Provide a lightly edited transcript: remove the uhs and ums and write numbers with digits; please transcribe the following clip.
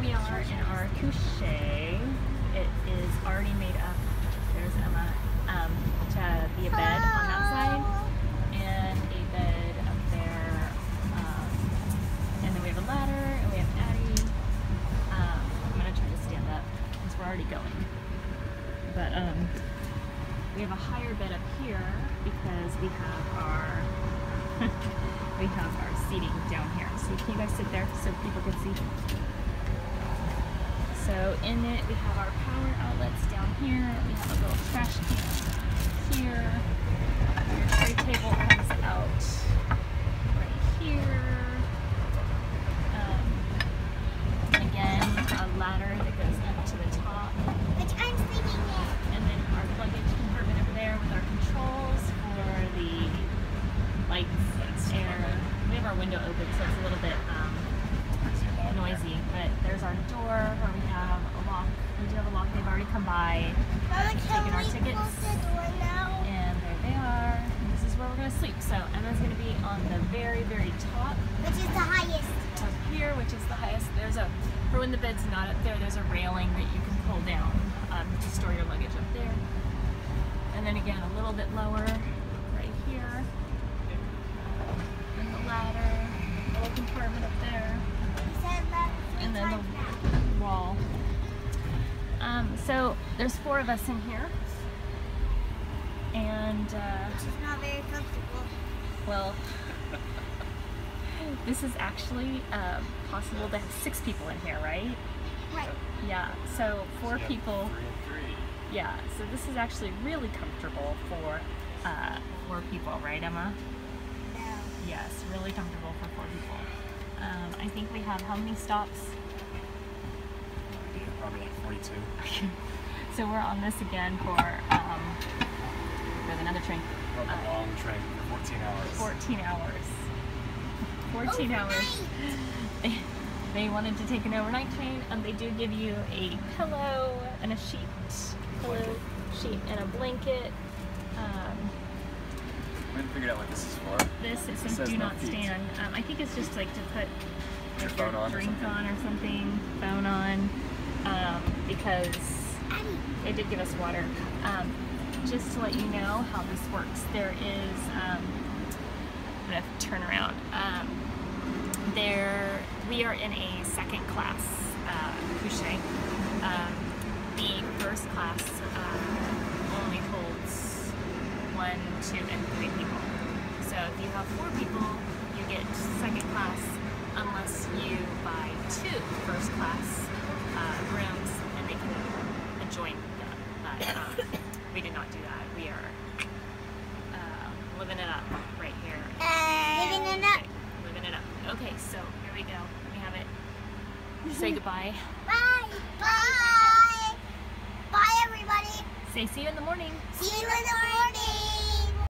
we are in our couche. It is already made up. There's Emma to be a bed on that side and a bed up there. And then we have a ladder and we have Addie. I'm gonna try to stand up because we're already going. But we have a higher bed up here because we have our we have our seating down here. So can you guys sit there so people can see? So in it we have our power outlets down here. We have a little trash can here. Your tray table comes out right here. And again, a ladder that goes up to the top. Which I'm sleeping in. And then our luggage compartment over there with our controls for the lights, air. We have our window open, so it's a little bit noisy, but there's our door where we have a lock. We do have a lock. They've already come by, taken our tickets, and there they are. And this is where we're going to sleep. So Emma's going to be on the very, very top, which is the highest. Up here, which is the highest. There's a, for when the bed's not up there, there's a railing that you can pull down to store your luggage up there. And then again, a little bit lower. Ladder, little compartment up there, and then the wall. So there's four of us in here, and which is not very comfortable. Well, this is actually possible to have 6 people in here, right? Right. Yeah. So 4 people. 3 and 3. Yeah. So this is actually really comfortable for 4 people, right, Emma? Yes, really comfortable for 4 people. I think we have how many stops? Probably like 42. So we're on this again for there's another train. We're on a long train for 14 hours. 14 hours. They wanted to take an overnight train, and they do give you a pillow and a sheet, and a blanket. I haven't figured out what this is for. This is some do not stand. I think it's just like to put like, your drink on or something, phone on, because they did give us water. Just to let you know how this works, there is, I'm going to have to turn around. We are in a second class couche. The first class only holds 1, 2, and 3 people. So if you have 4 people, you get second class unless you buy 2 first class rooms and they can adjoin them. But we did not do that. We are living it up right here. Living it up. Okay. Living it up. Okay, so here we go. Let me have it. Say goodbye. Bye. Bye. Bye, everybody. Say see you in the morning. See you in the morning.